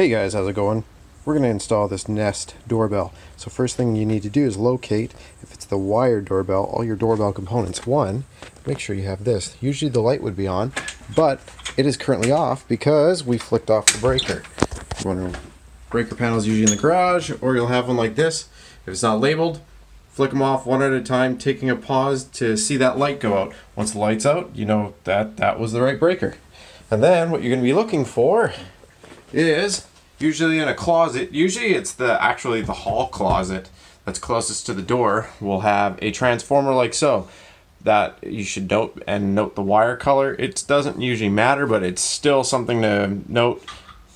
Hey guys, how's it going? We're going to install this Nest doorbell. So first thing you need to do is locate, if it's the wired doorbell, all your doorbell components. One, make sure you have this. Usually the light would be on, but it is currently off because we flicked off the breaker. Breaker panels usually in the garage, or you'll have one like this. If it's not labeled, flick them off one at a time, taking a pause to see that light go out. Once the light's out, you know that was the right breaker. And then what you're going to be looking for is usually in a closet, usually it's actually the hall closet that's closest to the door, will have a transformer like so. That you should note the wire color. It doesn't usually matter, but it's still something to note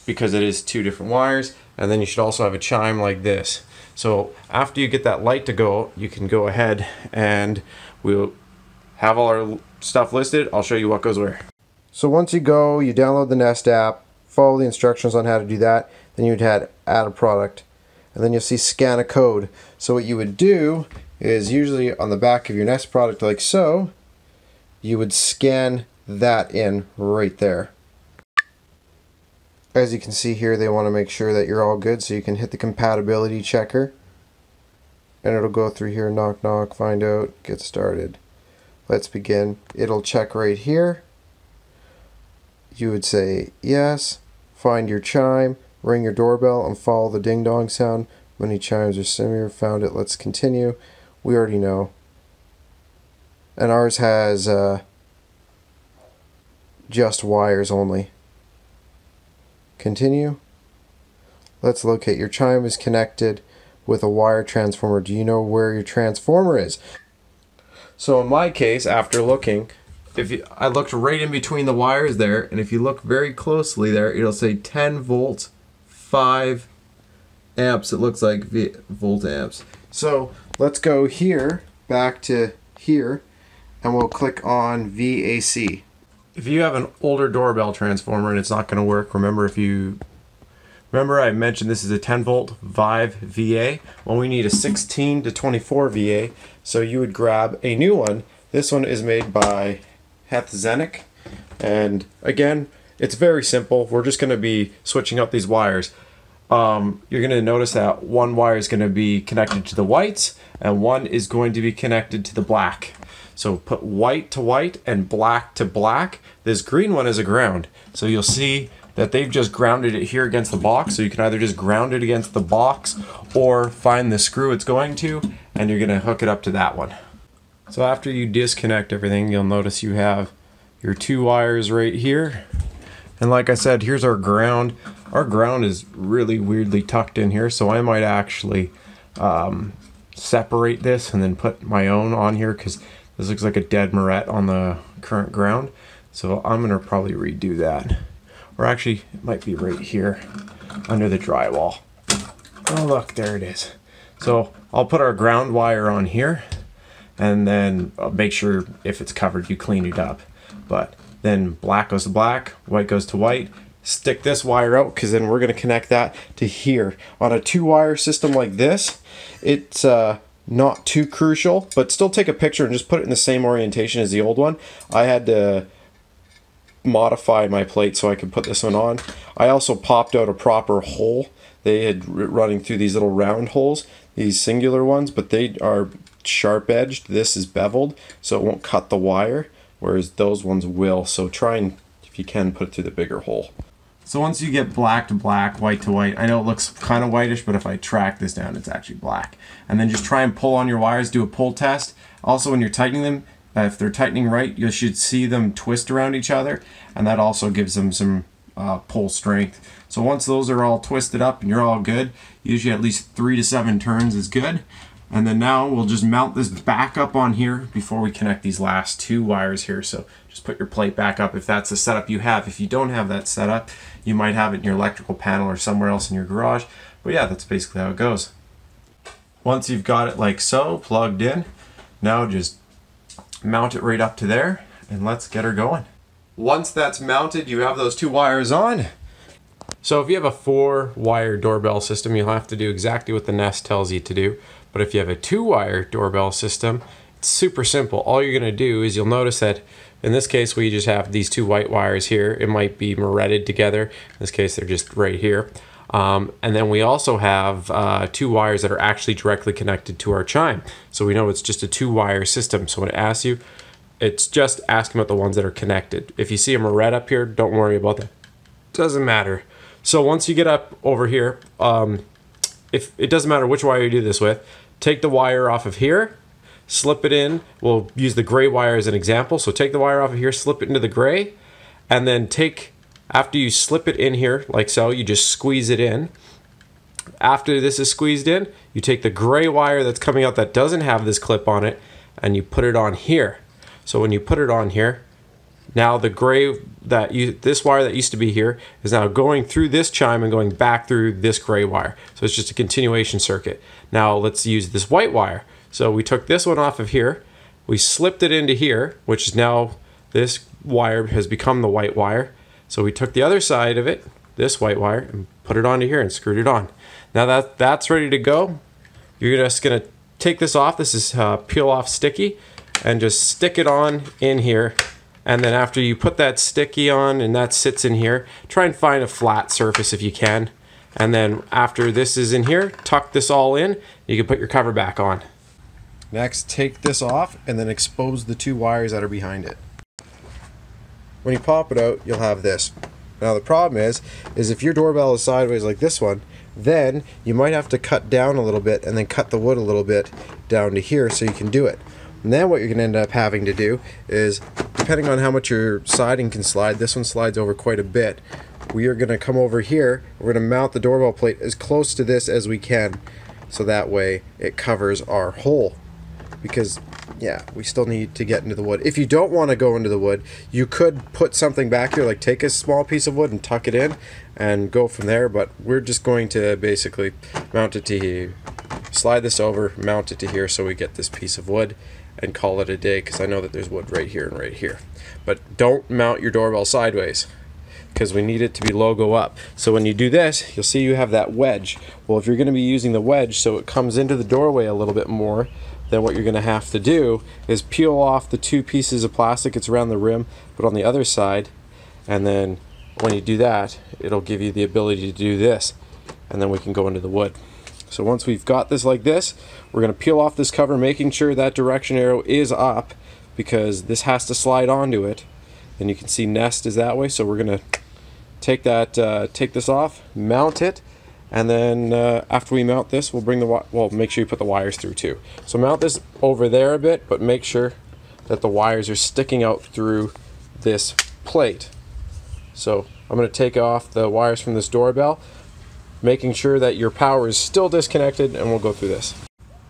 because it is two different wires. And then you should also have a chime like this. So after you get that light to go, you can go ahead and we'll have all our stuff listed. I'll show you what goes where. So once you go, you download the Nest app, follow the instructions on how to do that, then you would add a product, and then you'll see scan a code. So what you would do is usually on the back of your Nest product like so, you would scan that in right there. As you can see here, they want to make sure that you're all good, so you can hit the compatibility checker and it'll go through here, knock knock, find out, get started. Let's begin. It'll check right here. You would say yes, find your chime, ring your doorbell, and follow the ding-dong sound. Many chimes are similar, found it, let's continue. We already know. And ours has just wires only. Continue. Let's locate. Your chime is connected with a wire transformer. Do you know where your transformer is? So in my case, after looking, I looked right in between the wires there, and if you look very closely there, it'll say 10 volts, 5 amps. It looks like volt amps. So let's go here, back to here, and we'll click on VAC. If you have an older doorbell transformer and it's not going to work, remember I mentioned this is a 10 volt 5 VA. Well, we need a 16 to 24 VA, so you would grab a new one. This one is made by Zenik, and again, it's very simple. We're just going to be switching up these wires. You're going to notice that one wire is going to be connected to the whites and one is going to be connected to the black. So put white to white and black to black. This green one is a ground, so you'll see that they've just grounded it here against the box, so you can either just ground it against the box or find the screw it's going to, and you're going to hook it up to that one. So after you disconnect everything, you'll notice you have your two wires right here. And like I said, here's our ground. Our ground is really weirdly tucked in here, so I might actually separate this and then put my own on here, because this looks like a dead moret on the current ground. So I'm going to probably redo that. Or actually, it might be right here under the drywall. Oh look, there it is. So I'll put our ground wire on here, and then make sure if it's covered you clean it up. But then black goes to black, white goes to white. Stick this wire out, because then we're going to connect that to here. On a two wire system like this, it's not too crucial, but still take a picture and just put it in the same orientation as the old one. I had to modify my plate so I could put this one on. I also popped out a proper hole. They had running through these little round holes, these singular ones, but they are sharp edged. This is beveled, so it won't cut the wire, whereas those ones will. So try and, if you can, put it through the bigger hole. So once you get black to black, white to white, I know it looks kind of whitish, but if I track this down, it's actually black. And then just try and pull on your wires, do a pull test. Also, when you're tightening them, if they're tightening right, you should see them twist around each other, and that also gives them some pull strength. So once those are all twisted up and you're all good, usually at least 3 to 7 turns is good. And then now we'll just mount this back up on here before we connect these last two wires here. So just put your plate back up if that's the setup you have. If you don't have that setup, you might have it in your electrical panel or somewhere else in your garage. But yeah, that's basically how it goes. Once you've got it like so, plugged in, now just mount it right up to there and let's get her going. Once that's mounted, you have those two wires on. So if you have a 4-wire doorbell system, you'll have to do exactly what the Nest tells you to do. But if you have a 2-wire doorbell system, it's super simple. All you're going to do is, you'll notice that in this case we just have these two white wires here. It might be moretted together. In this case, they're just right here. And then we also have two wires that are actually directly connected to our chime. So we know it's just a two-wire system. So when it asks you, it's just asking about the ones that are connected. If you see them are red up here, don't worry about that. Doesn't matter. So once you get up over here, if it doesn't matter which wire you do this with, take the wire off of here, slip it in. We'll use the gray wire as an example. So take the wire off of here, slip it into the gray, and then take, after you slip it in here, like so, you just squeeze it in. After this is squeezed in, you take the gray wire that's coming out that doesn't have this clip on it, and you put it on here. So when you put it on here, now the gray, this wire that used to be here is now going through this chime and going back through this gray wire. So it's just a continuation circuit. Now let's use this white wire. So we took this one off of here, we slipped it into here, which is now this wire has become the white wire. So we took the other side of it, this white wire, and put it onto here and screwed it on. Now that's ready to go. You're just gonna take this off. This is peel off sticky, and just stick it on in here. And then after you put that sticky on and that sits in here, try and find a flat surface if you can. And then after this is in here, tuck this all in, you can put your cover back on. Next, take this off and then expose the two wires that are behind it. When you pop it out, you'll have this. Now the problem is if your doorbell is sideways like this one, then you might have to cut down a little bit and then cut the wood a little bit down to here so you can do it. And then what you're going to end up having to do is, depending on how much your siding can slide, this one slides over quite a bit. We are going to come over here, we're going to mount the doorbell plate as close to this as we can, so that way it covers our hole. Because, yeah, we still need to get into the wood. If you don't want to go into the wood, you could put something back here, like take a small piece of wood and tuck it in and go from there, but we're just going to basically mount it to here. Slide this over, mount it to here so we get this piece of wood and call it a day, because I know that there's wood right here and right here. But don't mount your doorbell sideways, because we need it to be logo up. So when you do this, you'll see you have that wedge. Well, if you're going to be using the wedge so it comes into the doorway a little bit more, then what you're going to have to do is peel off the two pieces of plastic. It's around the rim, but on the other side. And then when you do that, it'll give you the ability to do this. And then we can go into the wood. So once we've got this like this, we're going to peel off this cover, making sure that direction arrow is up, because this has to slide onto it. And you can see Nest is that way, so we're going to take that, take this off, mount it, and then after we mount this, we'll bring the make sure you put the wires through too. So mount this over there a bit, but make sure that the wires are sticking out through this plate. So I'm going to take off the wires from this doorbell, making sure that your power is still disconnected, and we'll go through this.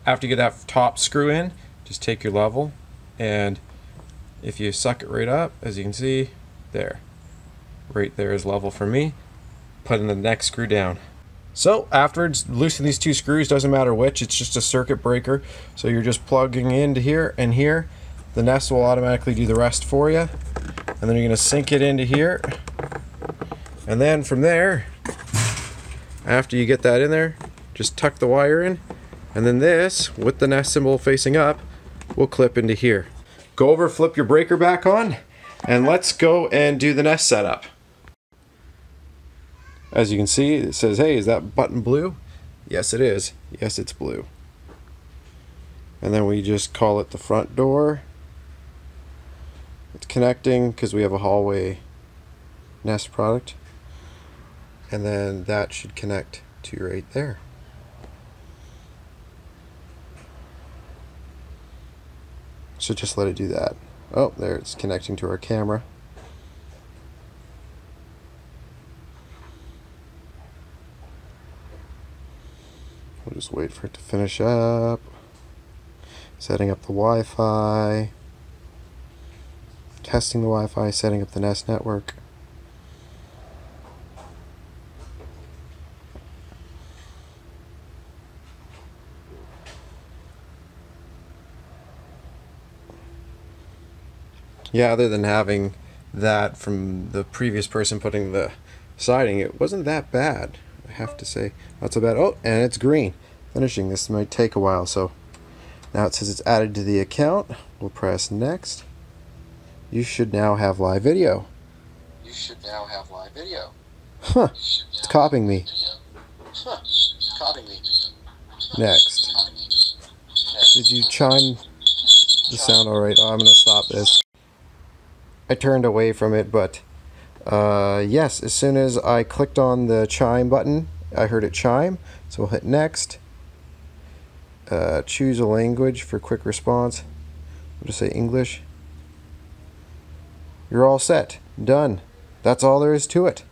After you get that top screw in, just take your level, and if you suck it right up, as you can see, there. Right there is level for me. Put in the next screw down. So afterwards, loosen these two screws, doesn't matter which, it's just a circuit breaker. So you're just plugging into here and here. The Nest will automatically do the rest for you. And then you're gonna sink it into here. And then from there, after you get that in there, just tuck the wire in, and then this, with the Nest symbol facing up, will clip into here. Go over, flip your breaker back on, and let's go and do the Nest setup. As you can see, it says, hey, is that button blue? Yes, it is. Yes, it's blue. And then we just call it the front door. It's connecting because we have a hallway Nest product. And then that should connect to right there. So just let it do that. Oh, there, it's connecting to our camera. We'll just wait for it to finish up. Setting up the Wi-Fi. Testing the Wi-Fi, setting up the Nest network. Yeah, other than having that from the previous person putting the siding, it wasn't that bad, I have to say. Not so bad. Oh, and it's green. Finishing this might take a while, so now it says it's added to the account. We'll press next. You should now have live video. You should now have live video. Huh, it's copying me. Next. Did you chime the sound alright? Oh, I'm going to stop this. I turned away from it, but yes, as soon as I clicked on the chime button, I heard it chime. So we'll hit next. Choose a language for quick response. We'll just say English. You're all set. Done. That's all there is to it.